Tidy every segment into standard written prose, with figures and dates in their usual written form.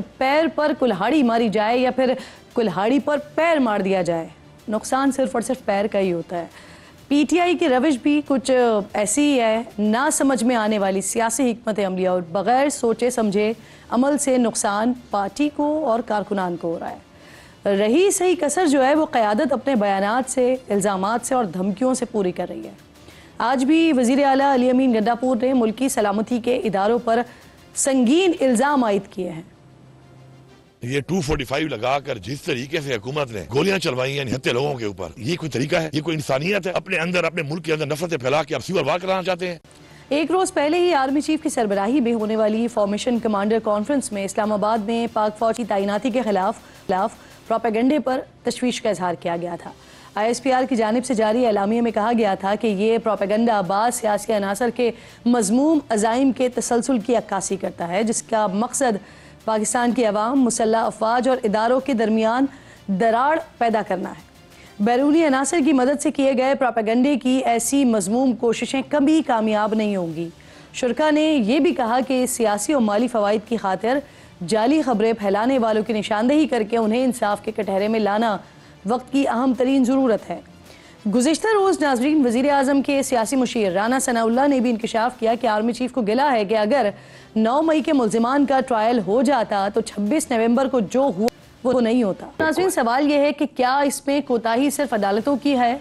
पैर पर कुल्हाड़ी मारी जाए या फिर कुल्हाड़ी पर पैर मार दिया जाए, नुकसान सिर्फ और सिर्फ पैर का ही होता है। पीटीआई की रविश भी कुछ ऐसी ही है, ना समझ में आने वाली सियासी हिकमत अमलिया और बगैर सोचे समझे अमल से नुकसान पार्टी को और कारकुनान को हो रहा है। रही सही कसर जो है वो क़यादत अपने बयानात से, इल्ज़ामात से और धमकियों से पूरी कर रही है। आज भी वज़ीर आला अली अमीन गंडापुर ने मुल्क की सलामती के इदारों पर संगीन इल्ज़ाम आयद किए हैं। ये 245 लगाकर जिस तरीके से हुकूमत ने गोलियां चलवाई हैं निहत्थे लोगों के ऊपर, ये कोई तरीका है? ये कोई इंसानियत है? अपने अंदर, अपने मुल्क के अंदर नफरतें फैला के आप सीवर वार कराना चाहते हैं। एक रोज पहले ही आर्मी चीफ की सरबराही में होने वाली फॉर्मेशन कमांडर कॉन्फ्रेंस में इस्लामाबाद में पाक फौज की तैनाती के खिलाफ प्रोपेगेंडे पर तशवीश का इजहार किया गया था। ISPR की जानिब से जारी एलामिये में कहा गया था कि ये प्रोपेगेंडा आबाद सियासी अनासर के मजमूम अजाइम के तसलसल की अक्कासी करता है, जिसका मकसद पाकिस्तान की आवाम, मुसल्ला अफवाज और इदारों के दरमियान दराड़ पैदा करना है। बैरूनी अनासर की मदद से किए गए प्रोपेगेंडे की ऐसी मजमूम कोशिशें कभी कामयाब नहीं होंगी। शुरका ने यह भी कहा कि सियासी और माली फ़वाइद की खातिर जाली खबरें फैलाने वालों की निशानदेही करके उन्हें इंसाफ के कटहरे में लाना वक्त की अहम तरीन ज़रूरत है। गुज़िश्ता रोज़ नाज़रीन वज़ीर आज़म के सियासी मुशीर राना सनाउल्लाह ने भी इंकशाफ किया कि आर्मी चीफ को गिला है कि अगर 9 मई के मुलजिमान का ट्रायल हो जाता तो 26 नवंबर को जो हुआ वो नहीं होता। नाज़रीन सवाल ये है कि क्या इसमें कोताही सिर्फ अदालतों की है?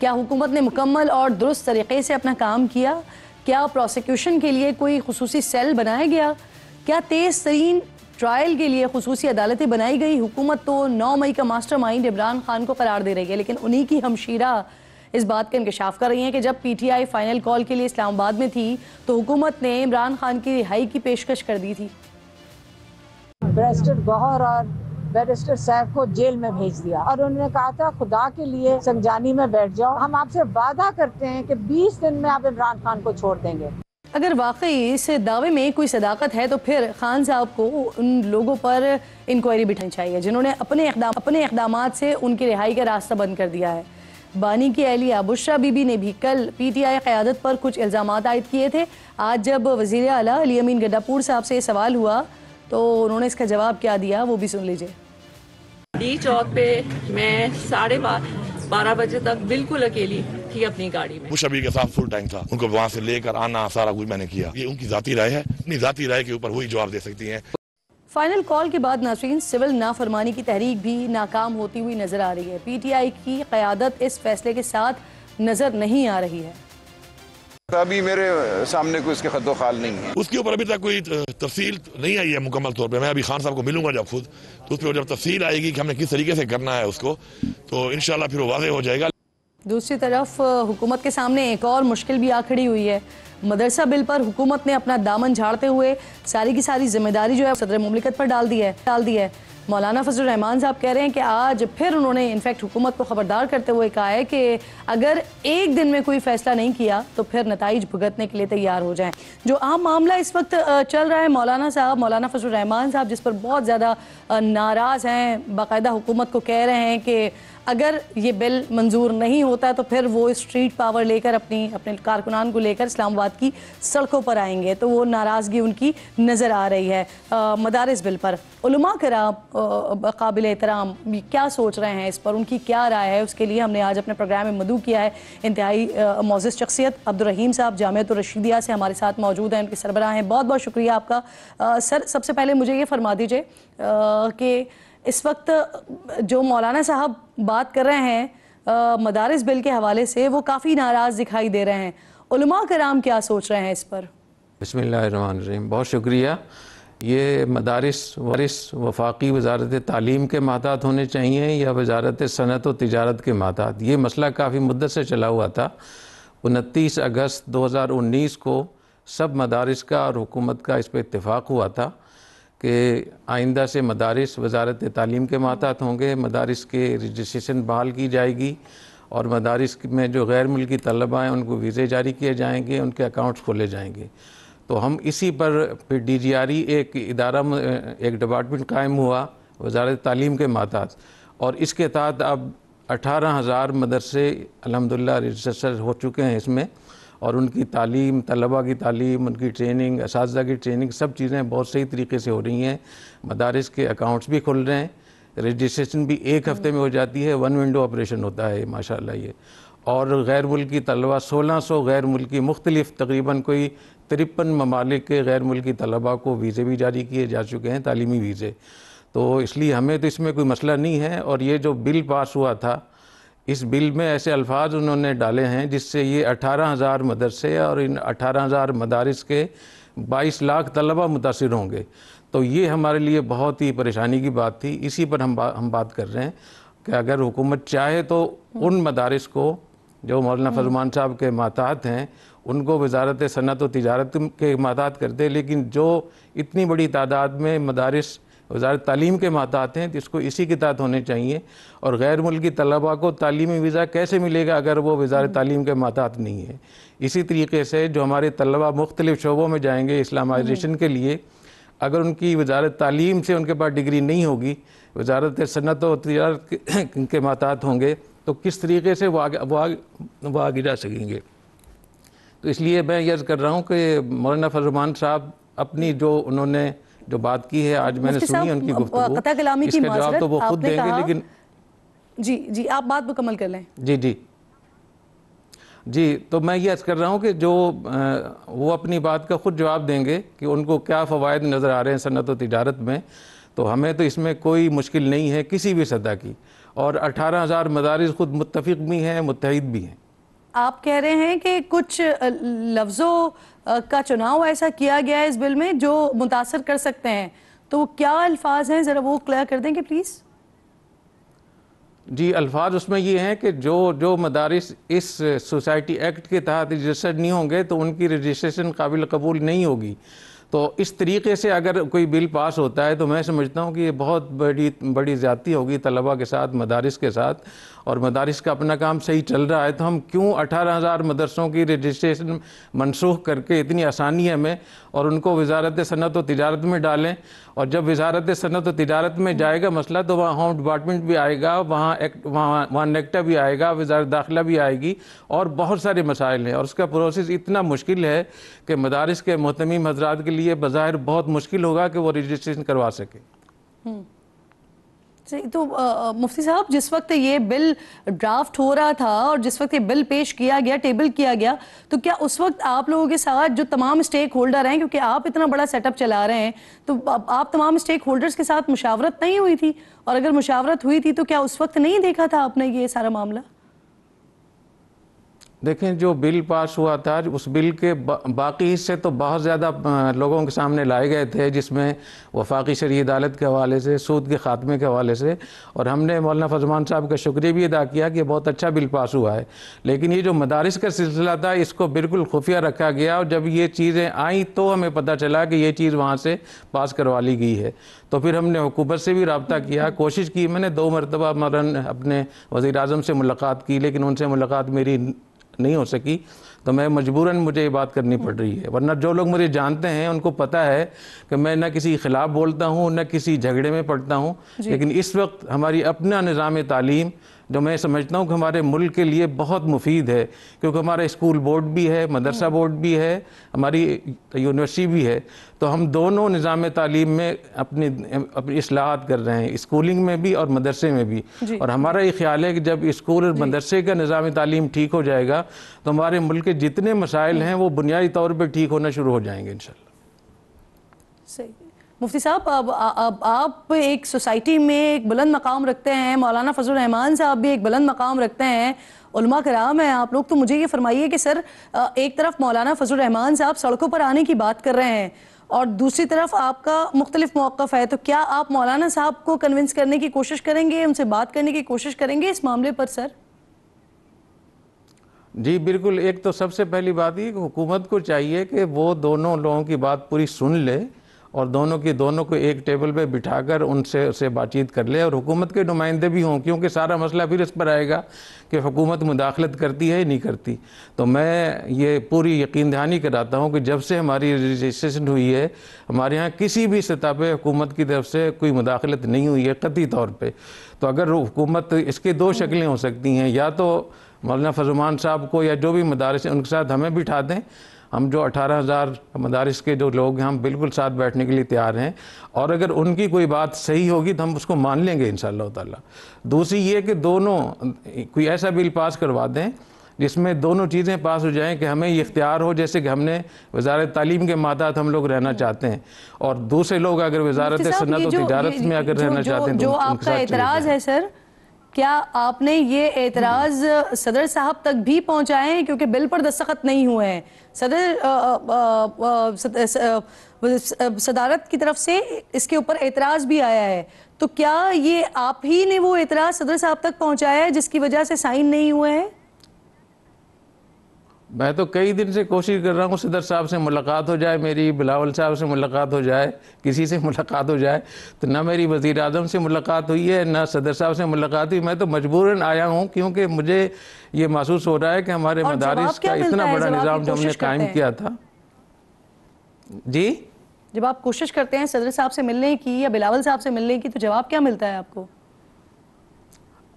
क्या हुकूमत ने मुकम्मल और दुरुस्त तरीके से अपना काम किया? क्या प्रोसिक्यूशन के लिए कोई खुसूसी सेल बनाया गया? क्या तेज़ तरीन ट्रायल के लिए खुसूसी अदालतें बनाई गई? हुकूमत तो 9 मई का मास्टरमाइंड इमरान खान को करार दे रही है, लेकिन उन्हीं की हमशीरा इस बात का इंकशाफ कर रही हैं कि जब PTI फाइनल कॉल के लिए इस्लामाबाद में थी तो हुकूमत ने इमरान खान की रिहाई की पेशकश कर दी थी। बैरिस्टर गौहर और बैरिस्टर सैफ को जेल में भेज दिया और उन्होंने कहा था खुदा के लिए संजानी में बैठ जाओ, हम आपसे वादा करते हैं कि 20 दिन में आप इमरान खान को छोड़ देंगे। अगर वाकई इस दावे में कोई सदाकत है तो फिर खान साहब को उन लोगों पर इंक्वायरी बिठानी चाहिए जिन्होंने अपने इक़दामात से उनकी रिहाई का रास्ता बंद कर दिया है। बानी की अहलिया बुशरा बीबी ने भी कल PTI क़यादत पर कुछ इल्ज़ामात आयद किए थे। आज जब वज़ीर आला अली अमीन गंडापुर साहब से सवाल हुआ तो उन्होंने इसका जवाब क्या दिया वो भी सुन लीजिए। डी चौक पे मैं 12:30 बजे तक बिल्कुल अकेली थी अपनी गाड़ी में। बुशरा बीबी के साथ फुल टाइम था, उनको वहाँ से लेकर आना सारा कुछ मैंने किया। ये उनकी ज़ाती राय है, अपनी ज़ाती राय के ऊपर वही जवाब दे सकती हैं। फाइनल कॉल के बाद नाज़रीन सिविल नाफरमानी की तहरीक भी नाकाम होती हुई नज़र आ रही है। PTI की क़यादत इस फैसले के साथ नज़र नहीं आ रही है। अभी मेरे सामने कोई इसके खतो ख्याल नहीं है, उसके ऊपर अभी तक कोई तफसील नहीं आई है मुकम्मल तौर पे। मैं अभी खान साहब को मिलूंगा जब खुद, तो उस पर जब तफसील आएगी कि हमने किस तरीके से करना है उसको, तो इंशाल्लाह फिर वाज़ेह हो जाएगा। दूसरी तरफ हुकूमत के सामने एक और मुश्किल भी आ खड़ी हुई है। मदरसा बिल पर हुकूमत ने अपना दामन झाड़ते हुए सारी की सारी जिम्मेदारी जो है सदर मुमलिकत पर डाल दी है। मौलाना फजलुर रहमान साहब कह रहे हैं कि आज फिर उन्होंने इनफैक्ट हुकूमत को ख़बरदार करते हुए कहा है कि अगर एक दिन में कोई फैसला नहीं किया तो फिर नताइज भुगतने के लिए तैयार हो जाएं। जो आम मामला इस वक्त चल रहा है, मौलाना फजलुर रहमान साहब जिस पर बहुत ज़्यादा नाराज़ हैं, बाकायदा हुकूमत को कह रहे हैं कि अगर ये बिल मंजूर नहीं होता तो फिर वो स्ट्रीट पावर लेकर अपने कारकुनान को लेकर इस्लामाबाद की सड़कों पर आएंगे, तो वो नाराज़गी उनकी नज़र आ रही है। मदारिस बिल पर उलमा कराम काबिल एहतराम क्या सोच रहे हैं, इस पर उनकी क्या राय है, उसके लिए हमने आज अपने प्रोग्राम में मदू किया है। इंतहाई मोअज़्ज़िज़ शख्सियत अब्दुर रहीम साहब जामिया रशीदिया से हमारे साथ मौजूद हैं, उनके सरबराह हैं। बहुत बहुत शुक्रिया आपका। सर, सबसे पहले मुझे ये फरमा दीजिए कि इस वक्त जो मौलाना साहब बात कर रहे हैं मदारिस बिल के हवाले से, वो काफ़ी नाराज़ दिखाई दे रहे हैं। उलमा कराम क्या सोच रहे हैं इस पर? बिस्मिल्लाहिर्रहमानिर्रहीम, बहुत शुक्रिया। ये मदारिस वफाकी वजारत तालीम के माहतात होने चाहिए या वजारत सनत व तिजारत के माहतात? ये मसला काफ़ी मुद्दत से चला हुआ था। 29 अगस्त 2019 को सब मदारिस का और हुकूमत का इस पर इत्तेफाक हुआ था कि आइंदा से मदारिस वजारत तालीम के माहतात होंगे, मदारिस के रजिस्ट्रेशन बहाल की जाएगी और मदारिस में जो गैर मुल्की तलबा हैं उनको वीज़े जारी किए जाएंगे, उनके अकाउंट्स खोले जाएंगे। तो हम इसी पर फिर DGRE एक डिपार्टमेंट कायम हुआ वजारत तालीम के माहतात, और इसके तहत अब 18,000 मदरसे अल्हम्दुलिल्लाह रजिस्टर हो चुके हैं इसमें, और उनकी तालीम, तलबा की तालीम, उनकी ट्रेनिंग, असातिज़ा की ट्रेनिंग, सब चीज़ें बहुत सही तरीके से हो रही हैं। मदारिस के अकाउंट्स भी खुल रहे हैं, रजिस्ट्रेशन भी एक हफ़्ते में हो जाती है, वन विंडो ऑपरेशन होता है माशाल्लाह ये। और गैर मुल्की तलबा 1600 गैर मुल्की मुख्तलिफ तकरीबन कोई 53 ममालिक के गैर मुल्की तलबा को वीज़े भी जारी किए जा चुके हैं, तालीमी वीज़े। तो इसलिए हमें तो इसमें कोई मसला नहीं है। और ये जो बिल पास हुआ था, इस बिल में ऐसे अल्फाज उन्होंने डाले हैं जिससे ये 18,000 मदरसे और इन 18,000 मदारिस के 22 लाख तलबा मुतासिर होंगे। तो ये हमारे लिए बहुत ही परेशानी की बात थी। इसी पर हम बात कर रहे हैं कि अगर हुकूमत चाहे तो उन मदारिस को जो मौलाना फजलुर रहमान साहब के मातात हैं उनको वजारत सनत व तिजारत के मातात करते, लेकिन जो इतनी बड़ी तादाद में मदारिस वजारत तालीम के मातात हैं तो इसको इसी के तहत होने चाहिए। और गैर मुल्की तलबा को तालीमी वीज़ा कैसे मिलेगा अगर वो वजारत तालीम के मातात नहीं है। इसी तरीके से जो हमारे तलबा मुख्तलिफ शोबों में जाएंगे इस्लामाइजेशन के लिए, अगर उनकी वजारत तालीम से उनके पास डिग्री नहीं होगी, वजारत सनत व तिजारत के मातात होंगे, तो किस तरीके से वो आगे जा सकेंगे। तो इसलिए मैं यह कर रहा हूँ कि मौलाना फजलुर रहमान साहब अपनी जो उन्होंने जो बात की है आज मैंने सुनी उनकी गुफ्तगू, इसका जवाब तो वो खुद देंगे। लेकिन जी आप बात मुकम्मल कर लें। जी तो मैं ये अर्ज़ कर रहा हूँ कि जो वो अपनी बात का खुद जवाब देंगे कि उनको क्या फ़वायद नज़र आ रहे हैं सनत व तिजारत में। तो हमें तो इसमें कोई मुश्किल नहीं है किसी भी सतह की। और 18,000 मदारिस खुद मुत्तफिक भी हैं, मुत्तहिद भी हैं। आप कह रहे हैं कि कुछ लफ्ज़ों का चुनाव ऐसा किया गया है इस बिल में जो मुतासर कर सकते हैं, तो क्या अल्फाज हैं ज़रा वो क्लियर कर देंगे प्लीज़। जी अल्फाज उसमें ये हैं कि जो जो मदारिस इस सोसाइटी एक्ट के तहत रजिस्टर्ड नहीं होंगे तो उनकी रजिस्ट्रेशन काबिल कबूल नहीं होगी। तो इस तरीके से अगर कोई बिल पास होता है तो मैं समझता हूँ कि ये बहुत बड़ी ज़्यादती होगी तलबा के साथ, मदारिस के साथ। और मदारिस का अपना काम सही चल रहा है तो हम क्यों 18,000 मदरसों की रजिस्ट्रेशन मनसूख करके इतनी आसानी है हमें और उनको वजारत सनत व तिजारत में डालें। और जब वजारत सनत व तिजारत में जाएगा मसला तो वहाँ होम डिपार्टमेंट भी आएगा, वहाँ नेक्टा भी आएगा, वजारत दाखिला भी आएगी और बहुत सारे मसाइल हैं। और उसका प्रोसेस इतना मुश्किल है कि मदारिस के मोहतमीम हजरात के लिए बज़ाहिर बहुत मुश्किल होगा कि वो रजिस्ट्रेशन करवा सकें। तो मुफ्ती साहब जिस वक्त ये बिल ड्राफ्ट हो रहा था और जिस वक्त ये बिल पेश किया गया, टेबल किया गया, तो क्या उस वक्त आप लोगों के साथ जो तमाम स्टेक होल्डर हैं, क्योंकि आप इतना बड़ा सेटअप चला रहे हैं, तो आप तमाम स्टेक होल्डर्स के साथ मुशावरत नहीं हुई थी? और अगर मुशावरत हुई थी तो क्या उस वक्त नहीं देखा था आपने ये सारा मामला? देखें जो बिल पास हुआ था उस बिल के बाकी हिस्से तो बहुत ज़्यादा लोगों के सामने लाए गए थे, जिसमें वफाकी शरई अदालत के हवाले से, सूद के ख़ात्मे के हवाले से। और हमने मौलाना फजलुर रहमान साहब का शुक्रिया भी अदा किया कि बहुत अच्छा बिल पास हुआ है। लेकिन ये जो मदारिस का सिलसिला था इसको बिल्कुल खुफिया रखा गया और जब ये चीज़ें आई तो हमें पता चला कि ये चीज़ वहाँ से पास करवा ली गई है। तो फिर हमने हुकूमत से भी रब्ता किया, कोशिश की, मैंने 2 मरतबा अपने वज़ीर आज़म से मुलाकात की, लेकिन उनसे मुलाकात मेरी नहीं हो सकी। तो मैं मजबूरन मुझे ये बात करनी पड़ रही है, वरना जो लोग मुझे जानते हैं उनको पता है कि मैं ना किसी खिलाफ बोलता हूँ ना किसी झगड़े में पड़ता हूँ। लेकिन इस वक्त हमारी अपना निज़ाम तालीम जो मैं समझता हूँ कि हमारे मुल्क के लिए बहुत मुफीद है, क्योंकि हमारा स्कूल बोर्ड भी है, मदरसा बोर्ड भी है, हमारी यूनिवर्सिटी भी है। तो हम दोनों निज़ाम तालीम में अपनी इस्लाहत कर रहे हैं, स्कूलिंग में भी और मदरसे में भी। और हमारा ये ख्याल है कि जब स्कूल और मदरसे का निज़ाम तालीम ठीक हो जाएगा तो हमारे मुल्क के जितने मसाइल हैं वो बुनियादी तौर पर ठीक होना शुरू हो जाएंगे इंशाल्लाह। सही। मुफ्ती साहब अब आप एक सोसाइटी में एक बुलंद मकाम रखते हैं, मौलाना फजलुर रहमान साहब भी एक बुलंद मकाम रखते हैं, उलमा कराम हैं आप लोग। तो मुझे ये फरमाइए कि सर एक तरफ मौलाना फजलुर रहमान साहब सड़कों पर आने की बात कर रहे हैं और दूसरी तरफ आपका मुख्तलिफ मौक़िफ़ है, तो क्या आप मौलाना साहब को कन्विंस करने की कोशिश करेंगे, उनसे बात करने की कोशिश करेंगे इस मामले पर सर? जी बिल्कुल। एक तो सबसे पहली बात ये कि हुकूमत को चाहिए कि वो दोनों लोगों की बात पूरी सुन ले और दोनों को एक टेबल पे बिठाकर उनसे बातचीत कर ले। और हुकूमत के नुमाइंदे भी हों, क्योंकि सारा मसला फिर इस पर आएगा कि हुकूमत मुदाखलत करती है या नहीं करती। तो मैं ये पूरी यकीन दहानी कराता हूँ कि जब से हमारी रजिस्ट्रेशन हुई है हमारे यहाँ किसी भी सतह पर हुकूमत की तरफ से कोई मुदाखलत नहीं हुई है कतई तौर पर। तो अगर हुकूमत, इसके 2 शक्लें हो सकती हैं, या तो मौलाना फजलुर रहमान साहब को या जो भी मदारिस हैं उनके साथ हमें बिठा दें। हम जो 18,000 मदारिस के जो लोग हैं हम बिल्कुल साथ बैठने के लिए तैयार हैं, और अगर उनकी कोई बात सही होगी तो हम उसको मान लेंगे इंशाअल्लाह ताला। दूसरी ये कि दोनों कोई ऐसा बिल पास करवा दें जिसमें दोनों चीज़ें पास हो जाएं कि हमें ये इख्तियार हो, जैसे कि हमने वजारत तालीम के मातहत हम लोग रहना चाहते हैं और दूसरे लोग अगर वजारत सनत और तिजारत में अगर रहना चाहते हैं। जो आपका एतराज़ है सर, क्या आपने ये एतराज़ सदर साहब तक भी पहुँचाए हैं? क्योंकि बिल पर दस्तखत नहीं हुए हैं, सदर सदारत की तरफ से इसके ऊपर एतराज़ भी आया है, तो क्या ये आप ही ने वो एतराज़ सदर साहब तक पहुँचाया है जिसकी वजह से साइन नहीं हुए हैं? मैं तो कई दिन से कोशिश कर रहा हूँ सदर साहब से मुलाकात हो जाए मेरी, बिलावल साहब से मुलाकात हो जाए, किसी से मुलाकात हो जाए, तो ना मेरी वज़ीर आज़म से मुलाकात हुई है ना सदर साहब से मुलाकात हुई। मैं तो मजबूरन आया हूँ क्योंकि मुझे ये महसूस हो रहा है कि हमारे मदारिस का इतना बड़ा निज़ाम जो हमने कायम किया था। जी, जब आप कोशिश करते हैं सदर साहब से मिलने की या बिलावल साहब से मिलने की तो जवाब क्या मिलता है आपको?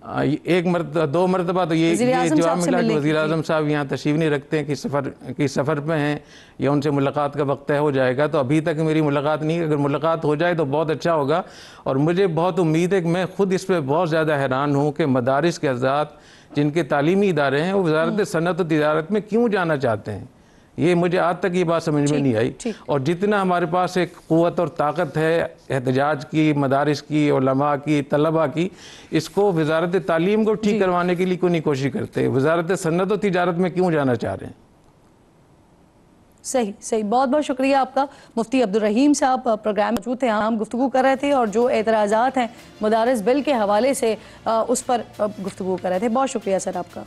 एक मरतबा दो मरतबा तो ये जवाब मिला कि वज़ीर आज़म साहब यहाँ तशरीफ़ नहीं रखते हैं, कि सफ़र पे हैं या उनसे मुलाकात का वक्त तय हो जाएगा। तो अभी तक मेरी मुलाकात नहीं, अगर मुलाकात हो जाए तो बहुत अच्छा होगा। और मुझे बहुत उम्मीद है कि मैं ख़ुद इस पर बहुत ज़्यादा हैरान हूँ कि मदारिस के आज़ाद जिनके तालीमी इदारे हैं वो वज़ारत सनत और तिजारत में क्यों जाना चाहते हैं, ये मुझे आज तक ये बात समझ में नहीं आई। और जितना हमारे पास एक क़ुव्वत और ताकत है एहतजाज की, मदारिस की, उलमा की, तलबा की, इसको वज़ारत तालीम को ठीक करवाने के लिए क्यों नहीं कोशिश करते? वज़ारत सनत और तिजारत में क्यों जाना चाह रहे हैं? सही सही, बहुत बहुत शुक्रिया आपका। मुफ्ती अब्दुर रहीम साहब प्रोग्राम मौजूद थे, हम गुफ्तगू कर रहे थे और जो एतराज़ात हैं मदारिस बिल के हवाले से उस पर गुफ्तगू कर रहे थे। बहुत शुक्रिया सर आपका।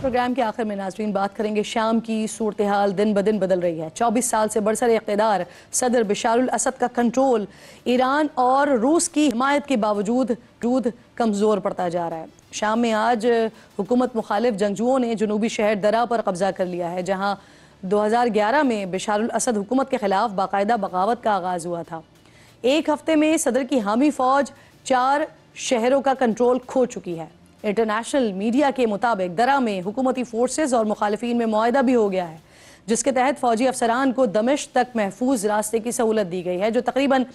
प्रोग्राम के आखिर में नाजरीन बात करेंगे शाम की। सूरत हाल दिन ब दिन बदल रही है। 24 साल से बरसर इक़्तिदार सदर बशारुल असद का कंट्रोल ईरान और रूस की हिमायत के बावजूद कमज़ोर पड़ता जा रहा है। शाम में आज हुकूमत मुखालिफ जंगजुओं ने जनूबी शहर दरा पर कब्जा कर लिया है, जहाँ 2011 में बशारुल असद हुकूमत के ख़िलाफ़ बाकायदा बगावत का आगाज़ हुआ था। एक हफ्ते में सदर की हामी फ़ौज 4 शहरों का कंट्रोल खो चुकी है। इंटरनेशनल मीडिया के मुताबिक दरा में हुकूमती फोर्सेज और मुखालिफिन में मुआहदा भी हो गया है, जिसके तहत फ़ौजी अफसरान को दमिश्क तक महफूज रास्ते की सहूलत दी गई है, जो तकरीबन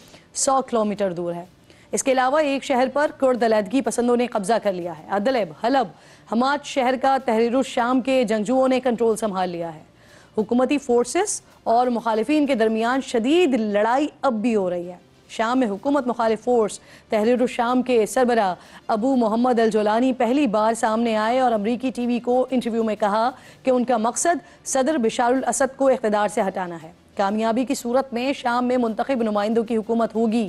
100 किलोमीटर दूर है। इसके अलावा एक शहर पर कुर्द अलैदगी पसंदों ने कब्जा कर लिया है। अदलब हलब हमाद शहर का तहरीर शाम के जंगजुओं ने कंट्रोल संभाल लिया है। हुकूमती फोर्सेज और मुखालिफिन के दरमियान शदीद लड़ाई अब भी हो रही है। शाम में हुकूमत मुखालिफ फोर्स तहरीर शाम के सरबरा अबू मोहम्मद अल-जोलानी पहली बार सामने आए और अमरीकी टीवी को इंटरव्यू में कहा कि उनका मकसद सदर बशारुल असद को इख्तिदार से हटाना है। कामयाबी की सूरत में शाम में मुंतखब नुमाइंदों की हुकूमत होगी।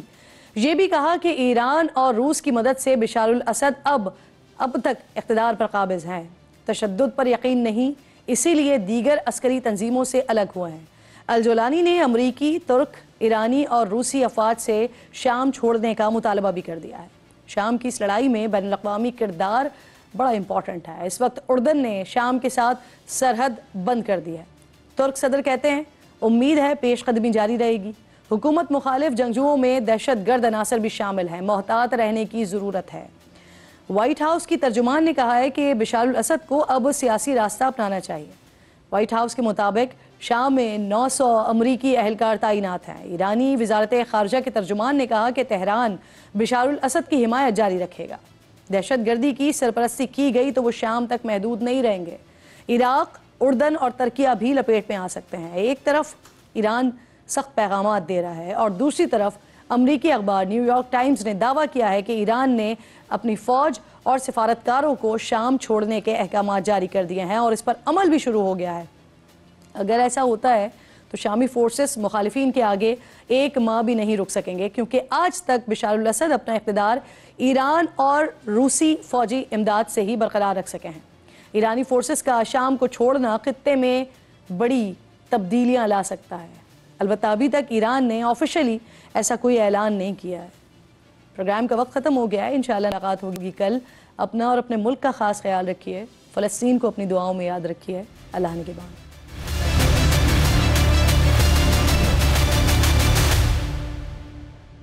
ये भी कहा कि ईरान और रूस की मदद से बशारुल असद अब तक इख्तिदार पर काबिज़ हैं, तशद्दुद पर यकीन नहीं, इसीलिए दीगर अस्करी तंजीमों से अलग हुए हैं। अल-जोलानी ने अमरीकी, तुर्क, ईरानी और रूसी अफवाज से शाम छोड़ने का मुतालबा भी कर दिया है। शाम की इस लड़ाई में बैनुल-अक़वामी किरदार बड़ा इम्पॉर्टेंट है। इस वक्त उर्दन ने शाम के साथ सरहद बंद कर दी है। तुर्क सदर कहते हैं उम्मीद है पेश कदमी जारी रहेगी। हुकूमत मुखालिफ जंगजुओं में दहशतगर्द अनासर भी शामिल हैं, मोहतात रहने की ज़रूरत है। वाइट हाउस की तर्जुमान ने कहा है कि बशारुल असद को अब सियासी रास्ता अपनाना चाहिए। वाइट हाउस के मुताबिक शाम में 900 अमरीकी अहलकार तैनात हैं। ईरानी वजारत खारजा के तर्जुमान ने कहा कि तेहरान बशारुल असद की हिमायत जारी रखेगा। दहशतगर्दी की सरपरस्ती की गई तो वो शाम तक महदूद नहीं रहेंगे, इराक़, उर्दन और तर्किया भी लपेट में आ सकते हैं। एक तरफ ईरान सख्त पैगाम दे रहा है और दूसरी तरफ अमरीकी अखबार न्यूयॉर्क टाइम्स ने दावा किया है कि ईरान ने अपनी फ़ौज और सफारतकारों को शाम छोड़ने के अहकाम जारी कर दिए हैं और इस पर अमल भी शुरू हो गया है। अगर ऐसा होता है तो शामी फोर्सेस मुखालिफिन के आगे एक माह भी नहीं रुक सकेंगे, क्योंकि आज तक बशारुल असद अपना इक़्तिदार ईरान और रूसी फ़ौजी इमदाद से ही बरकरार रख सके हैं। ईरानी फोर्सेस का शाम को छोड़ना खित्ते में बड़ी तब्दीलियाँ ला सकता है। अलबत्ता अभी तक ईरान ने ऑफिशली ऐसा कोई ऐलान नहीं किया है। प्रोग्राम का वक्त ख़त्म हो गया है, इंशाअल्लाह मुलाकात होगी कल। अपना और अपने मुल्क का ख़ास ख्याल रखिए, फ़लस्तीन को अपनी दुआओं में याद रखिए। अल्लाह निगहबान।